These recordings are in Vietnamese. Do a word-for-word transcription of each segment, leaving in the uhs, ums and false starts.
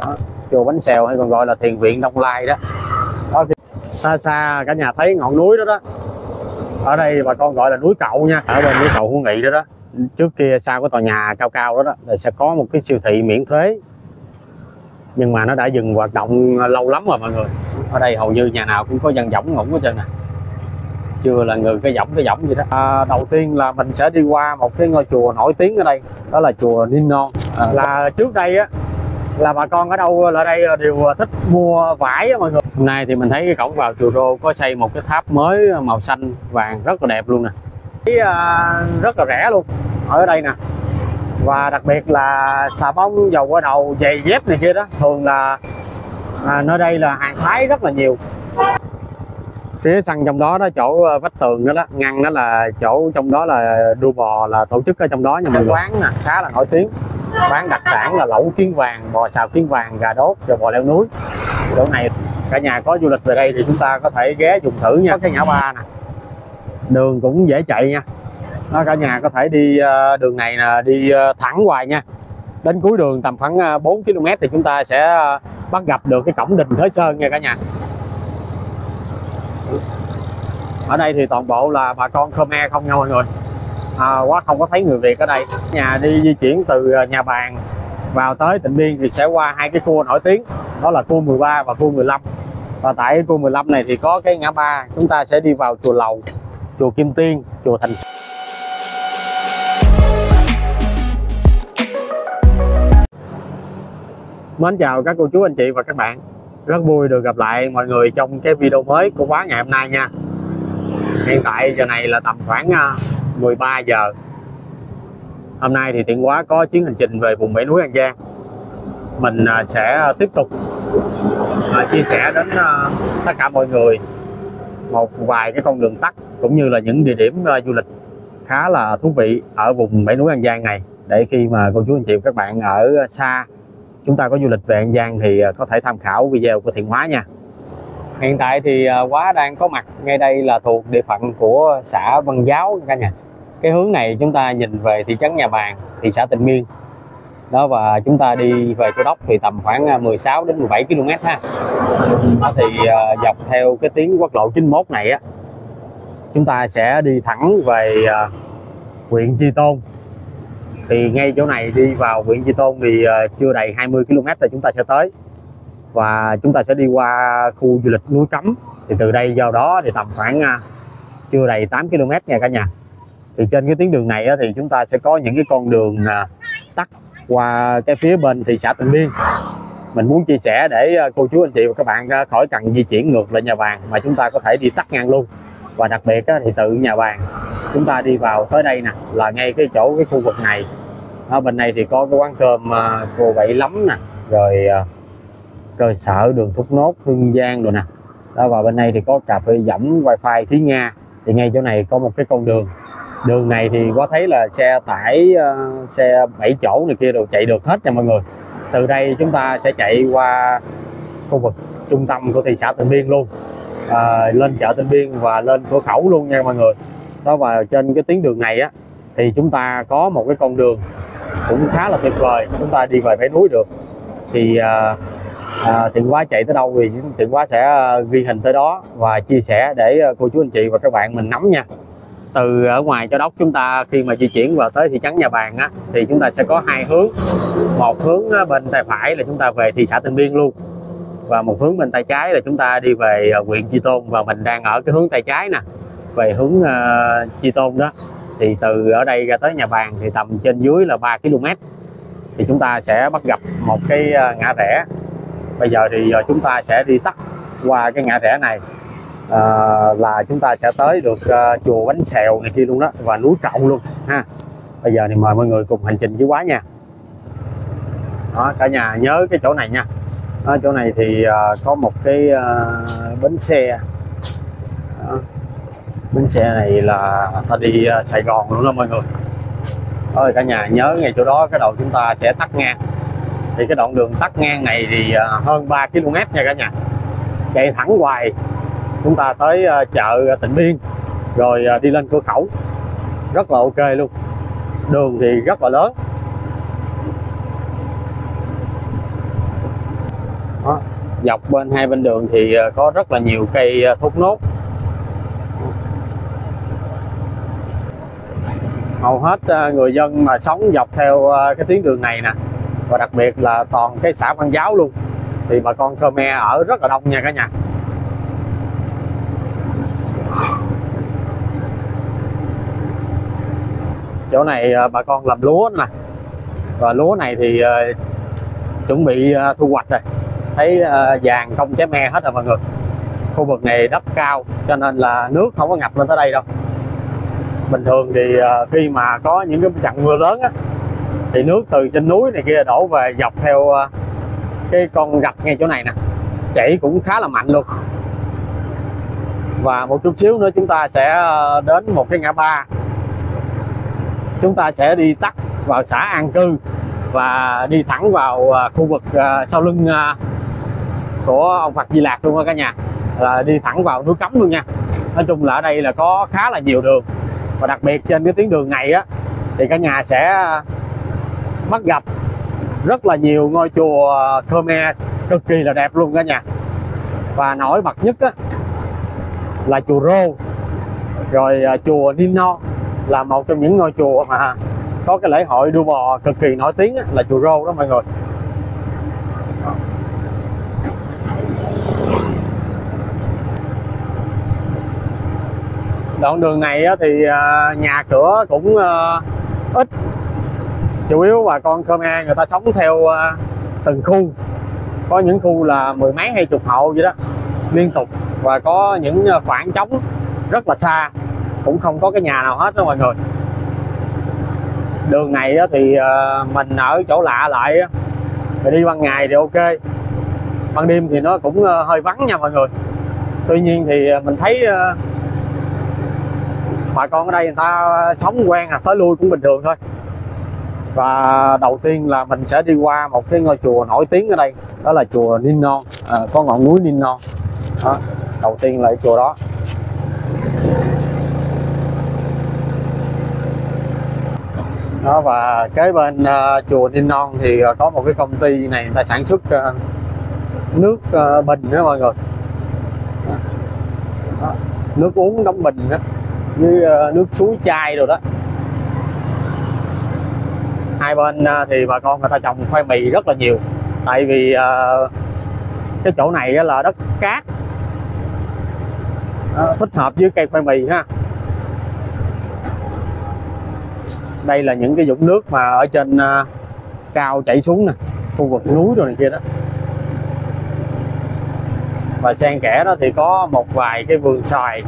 Đó, chùa Bánh Xèo hay còn gọi là Thiền viện Đông Lai đó. Đó, xa xa cả nhà thấy ngọn núi đó đó, ở đây bà con gọi là núi Cậu nha, ở bên núi Cầu Hữu Nghị đó đó. Trước kia sau cái tòa nhà cao cao đó đó là sẽ có một cái siêu thị miễn thuế, nhưng mà nó đã dừng hoạt động lâu lắm rồi mọi người. Ở đây hầu như nhà nào cũng có dân võng ngủ hết trơn nè, chưa là người cái võng cái võng gì đó. À, đầu tiên là mình sẽ đi qua một cái ngôi chùa nổi tiếng ở đây, đó là chùa Ninh Non. À, là trước đây á là bà con ở đâu ở đây đều thích mua vải á mọi người. Hôm nay thì mình thấy cái cổng vào chùa Rô có xây một cái tháp mới màu xanh vàng rất là đẹp luôn nè, cái rất là rẻ luôn ở đây nè. Và đặc biệt là xà bông, dầu gội đầu, giày dép này kia đó, thường là à, nơi đây là hàng Thái rất là nhiều. Phía sân trong đó đó, chỗ vách tường đó, đó ngăn đó là chỗ trong đó là đua bò là tổ chức ở trong đó. Nhưng mà quán nè khá là nổi tiếng, bán đặc sản là lẩu kiến vàng, bò xào kiến vàng, gà đốt rồi bò leo núi. Chỗ này cả nhà có du lịch về đây thì chúng ta có thể ghé dùng thử nha. Có cái ngã ba nè, đường cũng dễ chạy nha. Đó, cả nhà có thể đi đường này là đi thẳng hoài nha, đến cuối đường tầm khoảng bốn ki lô mét thì chúng ta sẽ bắt gặp được cái cổng đình Thới Sơn nha cả nhà. Ở đây thì toàn bộ là bà con Khmer không nha mọi người. À, quá không có thấy người Việt ở đây. Nhà đi di chuyển từ Nhà Bàn vào tới Tịnh Biên thì sẽ qua hai cái cua nổi tiếng, đó là cua mười ba và cua mười lăm. Và tại cua mười lăm này thì có cái ngã ba, chúng ta sẽ đi vào chùa Lầu, chùa Kim Tiên, chùa Thành Xuân. Mến chào các cô chú anh chị và các bạn, rất vui được gặp lại mọi người trong cái video mới của Quá ngày hôm nay nha. Hiện tại giờ này là tầm khoảng mười ba giờ. Hôm nay thì tiện quá có chuyến hành trình về vùng bể núi An Giang, mình sẽ tiếp tục chia sẻ đến tất cả mọi người một vài cái con đường tắt cũng như là những địa điểm du lịch khá là thú vị ở vùng bể núi An Giang này, để khi mà cô chú anh chị và các bạn ở xa chúng ta có du lịch về An Giang thì có thể tham khảo video của Thiện Hóa nha. Hiện tại thì Quá đang có mặt ngay đây là thuộc địa phận của xã Văn Giáo cả nhà. Cái hướng này chúng ta nhìn về thị trấn Nhà Bàn, thị xã Tịnh Biên đó, và chúng ta đi về Châu Đốc thì tầm khoảng mười sáu đến mười bảy ki lô mét ha. Thì dọc theo cái tuyến quốc lộ chín mốt này á, chúng ta sẽ đi thẳng về huyện Tri Tôn. Thì ngay chỗ này đi vào huyện Tri Tôn thì chưa đầy hai mươi ki lô mét là chúng ta sẽ tới, và chúng ta sẽ đi qua khu du lịch núi Cấm. Thì từ đây vào đó thì tầm khoảng chưa đầy tám ki lô mét nha cả nhà. Thì trên cái tuyến đường này thì chúng ta sẽ có những cái con đường tắt qua cái phía bên thị xã Tịnh Biên. Mình muốn chia sẻ để cô chú anh chị và các bạn khỏi cần di chuyển ngược lại Nhà Bàn, mà chúng ta có thể đi tắt ngang luôn. Và đặc biệt thì từ Nhà Bàn chúng ta đi vào tới đây nè là ngay cái chỗ cái khu vực này. Ở bên này thì có cái quán cơm cô Bảy Lắm nè, rồi cơ sở đường Thốt Nốt, Hương Giang rồi nè. Đó, và bên này thì có cà phê Dẫm, wifi Thúy Nga. Thì ngay chỗ này có một cái con đường, đường này thì có thấy là xe tải, xe bảy chỗ này kia đều chạy được hết nha mọi người. Từ đây chúng ta sẽ chạy qua khu vực trung tâm của thị xã Tịnh Biên luôn, à, lên chợ Tịnh Biên và lên cửa khẩu luôn nha mọi người. Đó, và trên cái tuyến đường này á thì chúng ta có một cái con đường cũng khá là tuyệt vời, chúng ta đi về bể núi được. Thì à, À, Thiện Quá chạy tới đâu thì Thiện Quá sẽ ghi hình tới đó và chia sẻ để cô chú anh chị và các bạn mình nắm nha. Từ ở ngoài Châu Đốc chúng ta khi mà di chuyển vào tới thị trấn Nhà Bàn á, thì chúng ta sẽ có hai hướng. Một hướng bên tay phải là chúng ta về thị xã Tịnh Biên luôn, và một hướng bên tay trái là chúng ta đi về huyện Tri Tôn. Và mình đang ở cái hướng tay trái nè, về hướng uh, Tri Tôn đó. Thì từ ở đây ra tới Nhà Bàn thì tầm trên dưới là ba ki lô mét. Thì chúng ta sẽ bắt gặp một cái ngã rẽ. Bây giờ thì giờ chúng ta sẽ đi tắt qua cái ngã rẽ này, à, là chúng ta sẽ tới được uh, chùa Bánh Xèo này kia luôn đó, và núi Cậu luôn ha. Bây giờ thì mời mọi người cùng hành trình với Quá nha. Đó, cả nhà nhớ cái chỗ này nha. Đó, chỗ này thì uh, có một cái uh, bến xe. Đó, bến xe này là ta đi uh, Sài Gòn luôn đó mọi người. Ôi cả nhà nhớ ngay chỗ đó, cái đầu chúng ta sẽ tắt ngang. Thì cái đoạn đường tắt ngang này thì hơn ba ki lô mét nha cả nhà. Chạy thẳng hoài chúng ta tới chợ Tịnh Biên, rồi đi lên cửa khẩu. Rất là ok luôn. Đường thì rất là lớn. dọc bên hai bên đường thì có rất là nhiều cây thốt nốt. Hầu hết người dân mà sống dọc theo cái tuyến đường này nè, và đặc biệt là toàn cái xã Văn Giáo luôn, thì bà con Khmer ở rất là đông nha cả nhà. Chỗ này bà con làm lúa nè, và lúa này thì chuẩn bị thu hoạch rồi. Thấy vàng không cháy me hết rồi mọi người. Khu vực này đất cao cho nên là nước không có ngập lên tới đây đâu. Bình thường thì khi mà có những cái trận mưa lớn á, thì nước từ trên núi này kia đổ về dọc theo cái con rạch ngay chỗ này nè, chảy cũng khá là mạnh luôn. Và một chút xíu nữa chúng ta sẽ đến một cái ngã ba, chúng ta sẽ đi tắt vào xã An Cư và đi thẳng vào khu vực sau lưng của ông Phật Di Lạc luôn á cả nhà, là đi thẳng vào núi Cấm luôn nha. Nói chung là ở đây là có khá là nhiều đường, và đặc biệt trên cái tuyến đường này á thì cả nhà sẽ bắt gặp rất là nhiều ngôi chùa Khmer cực kỳ là đẹp luôn cả nhà. Và nổi bật nhất á là chùa Rô, rồi chùa Ninh Non, là một trong những ngôi chùa mà có cái lễ hội đua bò cực kỳ nổi tiếng là chùa Rô đó mọi người. Đoạn đường này thì nhà cửa cũng ít, chủ yếu bà con Khmer người ta sống theo từng khu, có những khu là mười mấy hay chục hộ vậy đó liên tục, và có những khoảng trống rất là xa, cũng không có cái nhà nào hết đó mọi người. Đường này thì mình ở chỗ lạ lại, đi ban ngày thì ok, ban đêm thì nó cũng hơi vắng nha mọi người. Tuy nhiên thì mình thấy bà con ở đây người ta sống quen à, tới lui cũng bình thường thôi. Và đầu tiên là mình sẽ đi qua một cái ngôi chùa nổi tiếng ở đây, đó là chùa Ninh Non, à, có ngọn núi Ninh Non đó. Đầu tiên là cái chùa đó. Đó, và kế bên uh, chùa Ninh Non thì uh, có một cái công ty này, người ta sản xuất uh, nước uh, bình đó mọi người. Đó. Đó. Nước uống đóng bình đó, với uh, nước suối chai rồi đó. Hai bên uh, thì bà con người ta trồng khoai mì rất là nhiều, tại vì uh, cái chỗ này là đất cát, đó, thích hợp với cây khoai mì ha. Đây là những cái vũng nước mà ở trên uh, cao chảy xuống nè, khu vực núi rồi này kia đó. Và xen kẽ đó thì có một vài cái vườn xoài.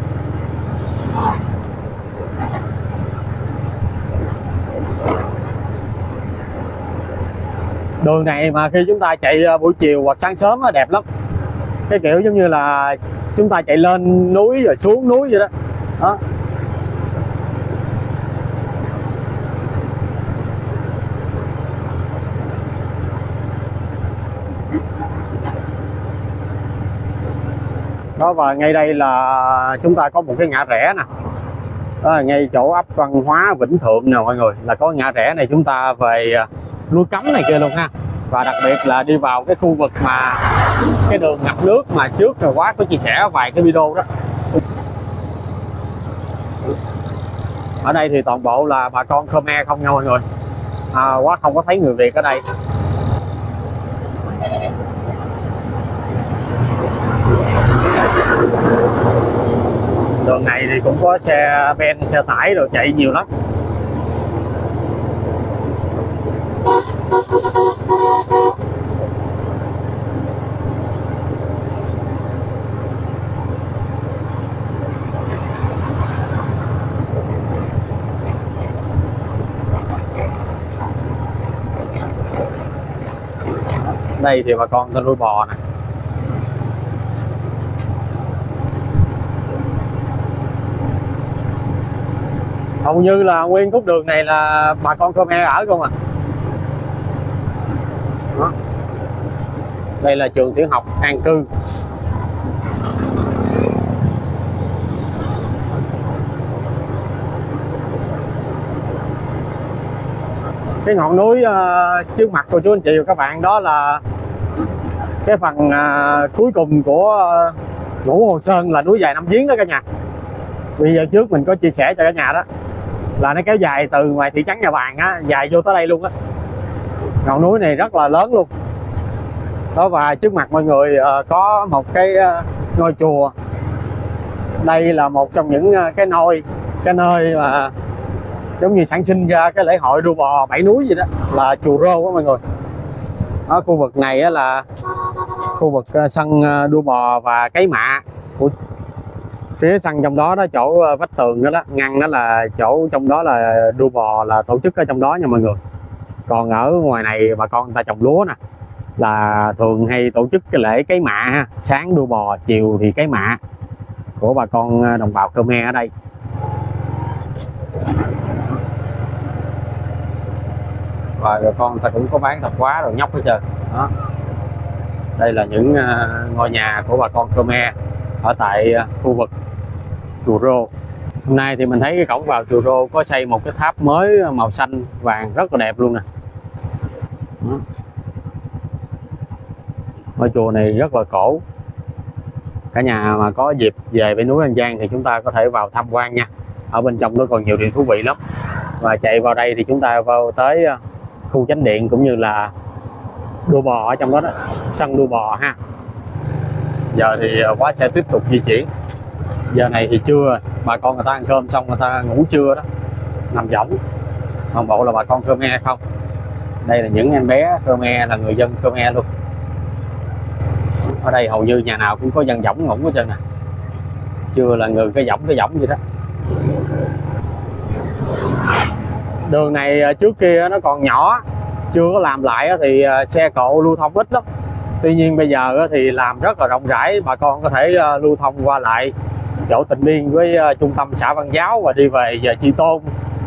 Đường này mà khi chúng ta chạy buổi chiều hoặc sáng sớm nó đẹp lắm. Cái kiểu giống như là chúng ta chạy lên núi rồi xuống núi vậy đó, đó. Đó, và ngay đây là chúng ta có một cái ngã rẽ nè. Đó là ngay chỗ ấp Văn Hóa Vĩnh Thượng nè mọi người, là có ngã rẽ này chúng ta về núi Cấm này kia luôn ha. Và đặc biệt là đi vào cái khu vực mà cái đường ngập nước mà trước rồi Quá có chia sẻ vài cái video đó. Ở đây thì toàn bộ là bà con Khmer không nha mọi người, à, Quá không có thấy người Việt ở đây. Đường này thì cũng có xe ben, xe tải rồi chạy nhiều lắm. Đây thì bà con ta nuôi bò nè. Hầu như là nguyên khúc đường này là bà con Khmer ở không à. Đó. Đây là trường tiểu học An Cư. Cái ngọn núi uh, trước mặt cô chú anh chị và các bạn đó là Cái phần à, cuối cùng của Ngũ Hồ Sơn là núi dài năm giếng đó cả nhà. Bây giờ trước mình có chia sẻ cho cả nhà đó, là nó kéo dài từ ngoài thị trấn Nhà Bàn á, dài vô tới đây luôn á. Ngọn núi này rất là lớn luôn đó. Và trước mặt mọi người à, có một cái à, ngôi chùa. Đây là một trong những à, cái nôi, cái nơi mà giống như sản sinh ra cái lễ hội đua bò bảy núi gì đó, là chùa Rô đó mọi người. Ở khu vực này á, là khu vực sân đua bò và cấy mạ của phía sân trong đó đó, chỗ vách tường đó, đó ngăn đó là chỗ trong đó là đua bò là tổ chức ở trong đó nha mọi người. Còn ở ngoài này bà con người ta trồng lúa nè, là thường hay tổ chức cái lễ cấy mạ ha, sáng đua bò chiều thì cấy mạ của bà con đồng bào Khmer ở đây. Và bà con người ta cũng có bán tạp hóa rồi nhóc hết trơn đó. Đây là những uh, ngôi nhà của bà con Khmer ở tại uh, khu vực chùa Rô. Hôm nay thì mình thấy cái cổng vào chùa Rô có xây một cái tháp mới màu xanh vàng rất là đẹp luôn nè. Ngôi chùa này rất là cổ. Cả nhà mà có dịp về với núi An Giang thì chúng ta có thể vào tham quan nha. Ở bên trong nó còn nhiều điều thú vị lắm. Và chạy vào đây thì chúng ta vào tới uh, khu chánh điện cũng như là đua bò ở trong đó, đó sân đua bò ha. Giờ thì quá sẽ tiếp tục di chuyển. Giờ này thì trưa, bà con người ta ăn cơm xong người ta ngủ trưa đó, nằm võng. Toàn bộ là bà con Khmer không. Đây là những em bé Khmer, là người dân Khmer luôn. Ở đây hầu như nhà nào cũng có dân võng ngủ hết trơn nè. Trưa là người cái võng cái võng vậy đó. Đường này trước kia nó còn nhỏ, chưa có làm lại thì xe cộ lưu thông ít lắm. Tuy nhiên bây giờ thì làm rất là rộng rãi, bà con có thể lưu thông qua lại chỗ Tịnh Biên với trung tâm xã Văn Giáo và đi về về Tri Tôn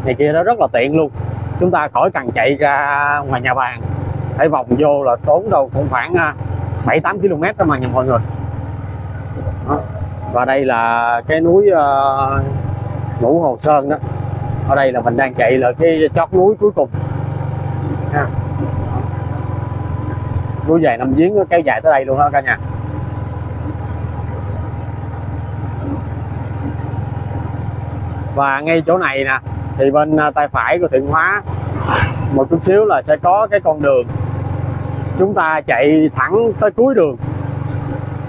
này kia, nó rất là tiện luôn. Chúng ta khỏi cần chạy ra ngoài Nhà Bàn, phải vòng vô là tốn đâu cũng khoảng bảy tám ki lô mét đó mà mọi người. Đó. Và đây là cái núi Ngũ Hồ Sơn đó. Ở đây là mình đang chạy là cái chót núi cuối cùng. Ha. Núi dài năm giếng nó kéo dài tới đây luôn đó cả nhà. Và ngay chỗ này nè, thì bên tay phải của Thiện Hóa một chút xíu là sẽ có cái con đường. Chúng ta chạy thẳng tới cuối đường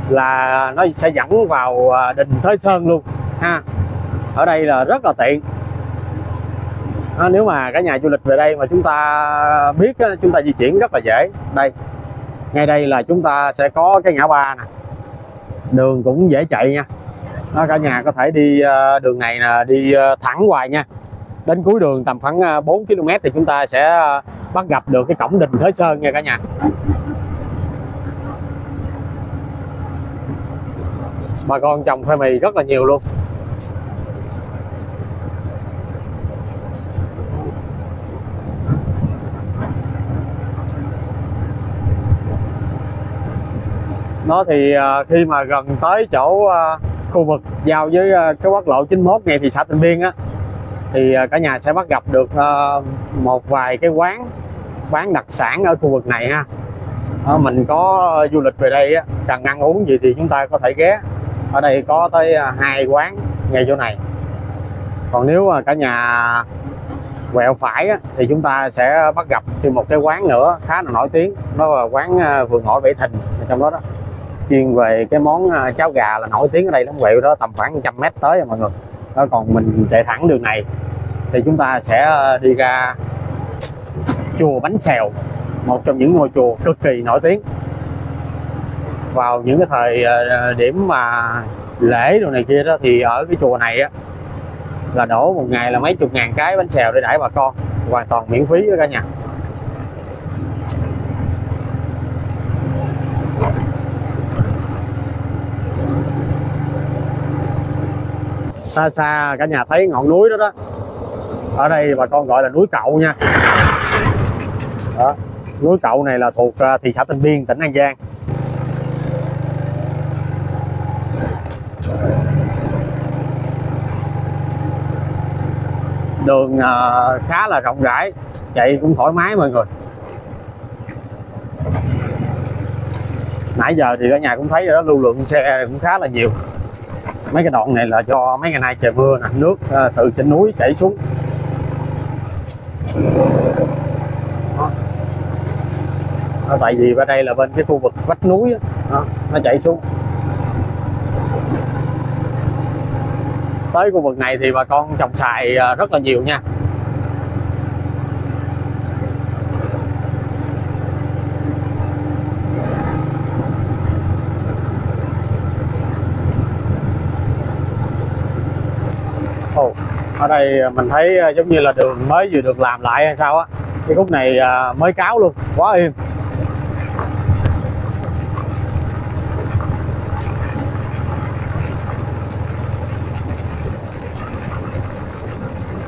là nó sẽ dẫn vào Đình Thới Sơn luôn ha. Ở đây là rất là tiện. Nếu mà cả nhà du lịch về đây mà chúng ta biết, chúng ta di chuyển rất là dễ. Đây, ngay đây là chúng ta sẽ có cái ngã ba nè. Đường cũng dễ chạy nha. Đó, cả nhà có thể đi đường này là đi thẳng hoài nha. Đến cuối đường tầm khoảng bốn ki lô mét thì chúng ta sẽ bắt gặp được cái cổng Đình Thới Sơn nha cả nhà. Bà con trồng khoai mì rất là nhiều luôn. Nó thì khi mà gần tới chỗ khu vực giao với cái quốc lộ chín mốt ngay thị xã Tịnh Biên á, thì cả nhà sẽ bắt gặp được một vài cái quán bán đặc sản ở khu vực này ha. Mình có du lịch về đây á, cần ăn uống gì thì chúng ta có thể ghé. Ở đây có tới hai quán ngay chỗ này. Còn nếu mà cả nhà quẹo phải á, thì chúng ta sẽ bắt gặp thêm một cái quán nữa khá là nổi tiếng. Đó là quán Vườn Ổi Bảy Thìn ở trong đó đó. Chuyên về cái món cháo gà là nổi tiếng ở đây lắm, quẹo đó tầm khoảng một trăm mét tới rồi mọi người đó. Còn mình chạy thẳng đường này thì chúng ta sẽ đi ra chùa Bánh Xèo, một trong những ngôi chùa cực kỳ nổi tiếng vào những cái thời điểm mà lễ đồ này kia đó. Thì ở cái chùa này á, là đổ một ngày là mấy chục ngàn cái bánh xèo để đãi bà con, hoàn toàn miễn phí đó cả nhà. Xa xa cả nhà thấy ngọn núi đó đó, ở đây bà con gọi là núi Cậu nha. Đó, núi Cậu này là thuộc thị xã Tịnh Biên, tỉnh An Giang. Đường khá là rộng rãi, chạy cũng thoải mái mọi người. Nãy giờ thì ở nhà cũng thấy đó, lưu lượng xe cũng khá là nhiều. Mấy cái đoạn này là do mấy ngày nay trời mưa nè, nước từ trên núi chảy xuống. Đó, tại vì ở đây là bên cái khu vực vách núi đó, nó chảy xuống. Tới khu vực này thì bà con trồng xoài rất là nhiều nha. Ồ, ở đây mình thấy giống như là đường mới vừa được làm lại hay sao á. Cái khúc này mới cáo luôn, quá im.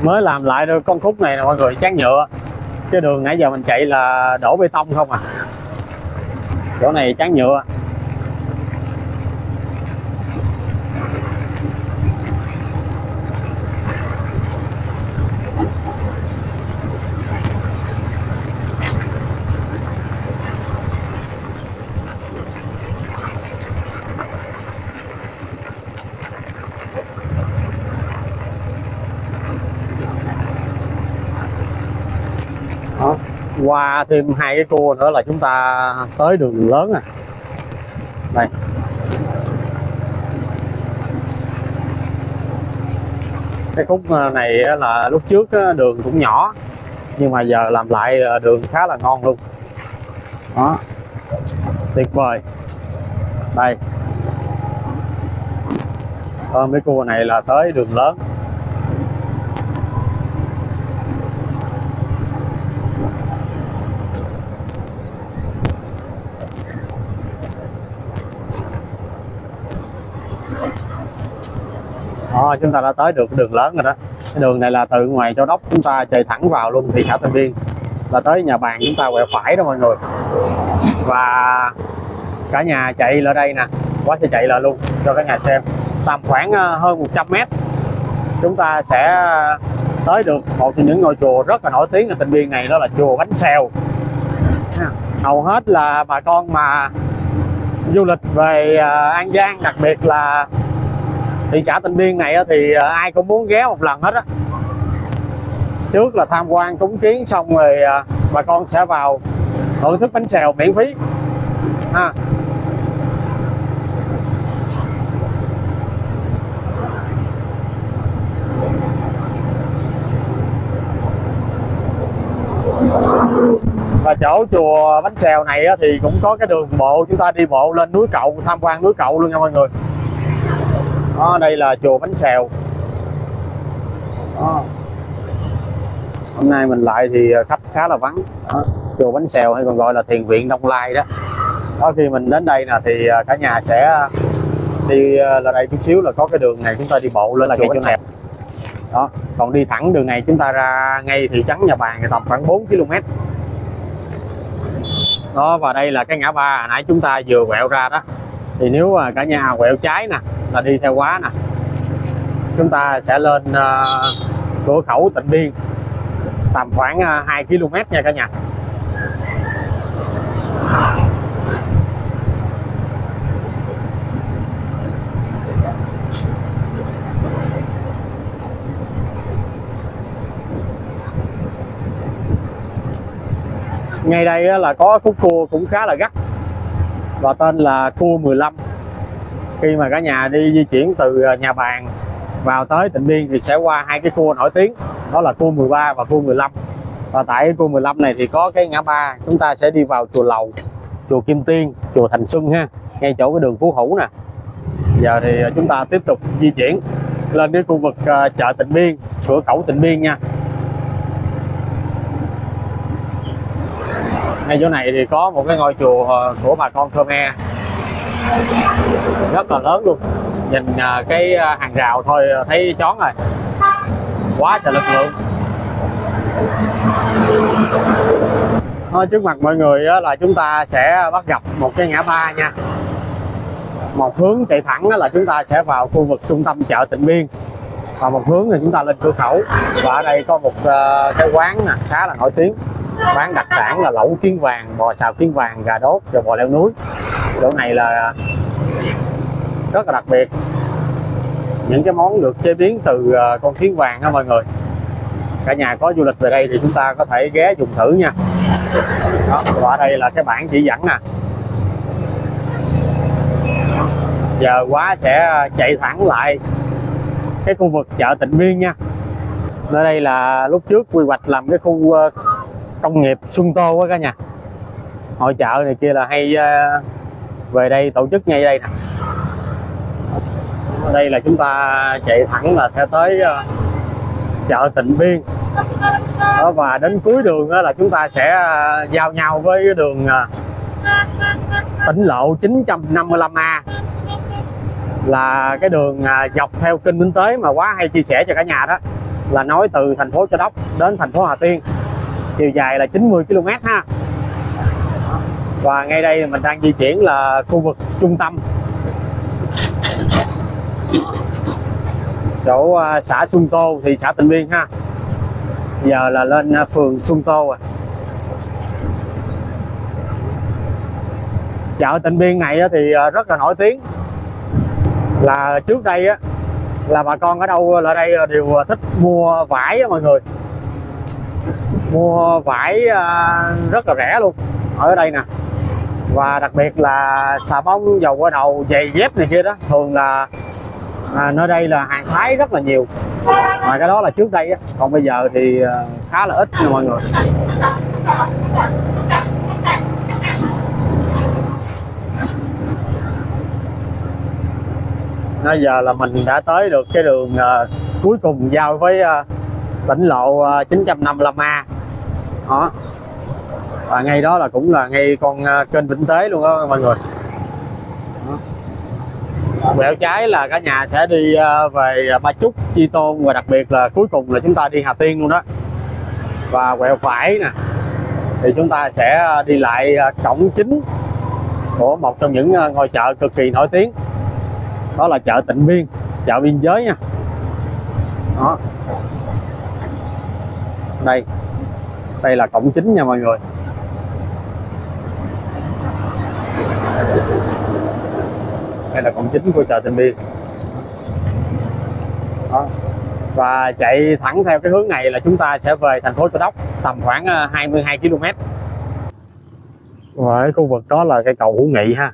Mới làm lại được con khúc này là mọi người chán nhựa. Chứ đường nãy giờ mình chạy là đổ bê tông không à. Chỗ này chán nhựa. Qua thêm hai cái cua nữa là chúng ta tới đường lớn này. Đây. Cái khúc này là lúc trước đường cũng nhỏ, nhưng mà giờ làm lại đường khá là ngon luôn. Đó. Tuyệt vời. Đây. Mấy cua này là tới đường lớn. Đó, chúng ta đã tới được đường lớn rồi đó. Cái đường này là từ ngoài Châu Đốc chúng ta chạy thẳng vào luôn thị xã Tịnh Biên, là tới Nhà Bàn chúng ta quẹo phải đó mọi người. Và cả nhà chạy lại đây nè, quá sẽ chạy lại luôn cho cả nhà xem. Tầm khoảng hơn một trăm mét chúng ta sẽ tới được một trong những ngôi chùa rất là nổi tiếng ở Tịnh Biên này, đó là chùa Bánh Xèo. Hầu hết là bà con mà du lịch về An Giang, đặc biệt là thị xã Tịnh Biên này thì ai cũng muốn ghé một lần hết á. Trước là tham quan cúng kiến xong rồi bà con sẽ vào thưởng thức bánh xèo miễn phí à. Và chỗ chùa Bánh Xèo này thì cũng có cái đường bộ, chúng ta đi bộ lên núi Cậu, tham quan núi Cậu luôn nha mọi người. Đó, đây là chùa Bánh Xèo. Đó. Hôm nay mình lại thì khách khá là vắng. Đó. Chùa Bánh Xèo hay còn gọi là Thiền viện Đông Lai đó. Đó, khi mình đến đây là thì cả nhà sẽ đi là đây chút xíu là có cái đường này chúng ta đi bộ lên là chùa Bánh Xèo. Đó, còn đi thẳng đường này chúng ta ra ngay thị trấn Nhà Bàn thì tầm khoảng bốn ki lô mét. Đó, và đây là cái ngã ba hồi nãy chúng ta vừa quẹo ra đó. Thì nếu cả nhà quẹo trái nè là đi theo quá nè, chúng ta sẽ lên uh, cửa khẩu Tịnh Biên tầm khoảng uh, hai ki lô mét nha cả nhà. Ngay đây là có khúc cua cũng khá là gắt và tên là cua mười lăm. Khi mà cả nhà đi di chuyển từ Nhà Bàn vào tới Tịnh Biên thì sẽ qua hai cái cua nổi tiếng, đó là cua mười ba và cua mười lăm. Và tại cua mười lăm này thì có cái ngã ba chúng ta sẽ đi vào chùa Lầu, chùa Kim Tiên, chùa Thành Xuân ha, ngay chỗ cái đường Phú Hữu nè. Giờ thì chúng ta tiếp tục di chuyển lên cái khu vực chợ Tịnh Biên, cửa khẩu Tịnh Biên nha. Ngay chỗ này thì có một cái ngôi chùa của bà con Khmer rất là lớn luôn, nhìn cái hàng rào thôi thấy chón rồi, quá trời lực lượng. Ở trước mặt mọi người là chúng ta sẽ bắt gặp một cái ngã ba nha, một hướng chạy thẳng là chúng ta sẽ vào khu vực trung tâm chợ Tịnh Biên và một hướng thì chúng ta lên cửa khẩu. Và ở đây có một cái quán khá là nổi tiếng, bán đặc sản là lẩu kiến vàng, bò xào kiến vàng, gà đốt và bò leo núi. chỗ này là rất là đặc biệt, những cái món được chế biến từ con kiến vàng đó mọi người. Cả nhà có du lịch về đây thì chúng ta có thể ghé dùng thử nha. Đó, ở đây là cái bảng chỉ dẫn nè. Giờ quá sẽ chạy thẳng lại cái khu vực chợ Tịnh Biên nha. Nơi đây là lúc trước quy hoạch làm cái khu công nghiệp Xuân Tô á cả nhà. Hội chợ này kia là hay về đây tổ chức ngay đây nè. Ở đây là chúng ta chạy thẳng là theo tới chợ Tịnh Biên. Đó, và đến cuối đường là chúng ta sẽ giao nhau với đường tỉnh lộ chín năm năm A, là cái đường dọc theo kênh Vĩnh Tế mà Quá hay chia sẻ cho cả nhà đó, là nói từ thành phố Châu Đốc đến thành phố Hà Tiên, chiều dài là chín mươi ki lô mét ha. Và ngay đây mình đang di chuyển là khu vực trung tâm chỗ xã Xuân Tô, thị xã Tịnh Biên ha. Giờ là lên phường Xuân Tô rồi. Chợ Tịnh Biên này thì rất là nổi tiếng, là trước đây á là bà con ở đâu là đây đều thích mua vải á mọi người. Mua vải rất là rẻ luôn ở đây nè, và đặc biệt là xà bông, dầu gội đầu, giày dép này kia đó, thường là à, nơi đây là hàng Thái rất là nhiều. Ngoài cái đó là trước đây á, còn bây giờ thì khá là ít nha mọi người. Bây giờ là mình đã tới được cái đường uh, cuối cùng giao với uh, tỉnh lộ uh, chín năm năm A đó. Và ngay đó là cũng là ngay con uh, kênh Vĩnh Tế luôn đó mọi người. Quẹo trái là cả nhà sẽ đi uh, về Ba Chúc, Tri Tôn, và đặc biệt là cuối cùng là chúng ta đi Hà Tiên luôn đó. Và quẹo phải nè thì chúng ta sẽ đi lại uh, cổng chính của một trong những uh, ngôi chợ cực kỳ nổi tiếng, đó là chợ Tịnh Biên, chợ biên giới nha. Đó, đây đây là cổng chính nha mọi người. Đây là cổng chính của chợ Tịnh Biên. Đó, và chạy thẳng theo cái hướng này là chúng ta sẽ về thành phố Châu Đốc, tầm khoảng hai mươi hai ki lô mét. Và cái khu vực đó là cây cầu Hữu Nghị ha.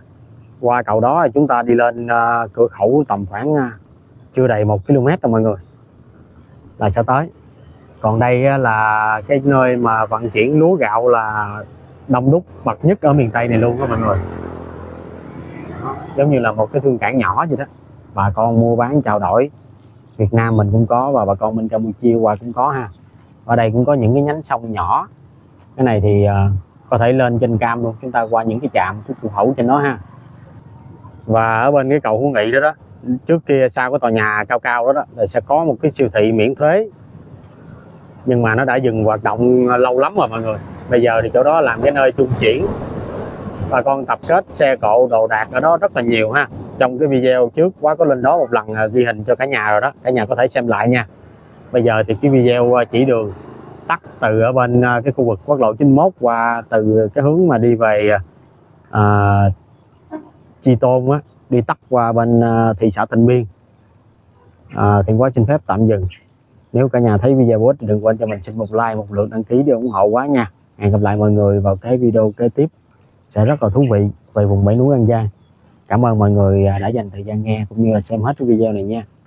Qua cầu đó thì chúng ta đi lên uh, cửa khẩu tầm khoảng uh, chưa đầy một ki lô mét đâu mọi người, là sẽ tới. Còn đây uh, là cái nơi mà vận chuyển lúa gạo là đông đúc bậc nhất ở miền Tây này luôn đó mọi người. Giống như là một cái thương cảng nhỏ vậy đó. Bà con mua bán trao đổi, Việt Nam mình cũng có và bà con bên Campuchia qua cũng có ha. Ở đây cũng có những cái nhánh sông nhỏ. Cái này thì uh, có thể lên trên cam luôn, chúng ta qua những cái trạm cái cửa khẩu trên đó ha. Và ở bên cái cầu Hữu Nghị đó đó, trước kia sau cái tòa nhà cao cao đó đó là sẽ có một cái siêu thị miễn thuế, nhưng mà nó đã dừng hoạt động lâu lắm rồi mọi người. Bây giờ thì chỗ đó làm cái nơi trung chuyển, bà con tập kết xe cộ đồ đạc ở đó rất là nhiều ha. Trong cái video trước Quá có lên đó một lần ghi hình cho cả nhà rồi đó, cả nhà có thể xem lại nha. Bây giờ thì cái video chỉ đường tắt từ ở bên cái khu vực quốc lộ chín mốt qua từ cái hướng mà đi về à, Tri Tôn á, đi tắt qua bên thị xã Tịnh Biên. à, Thiện Quá xin phép tạm dừng. Nếu cả nhà thấy video bổ ích thì đừng quên cho mình xin một like, một lượt đăng ký để ủng hộ Quá nha. Hẹn gặp lại mọi người vào cái video kế tiếp sẽ rất là thú vị về vùng bảy núi An Giang. Cảm ơn mọi người đã dành thời gian nghe cũng như là xem hết cái video này nha.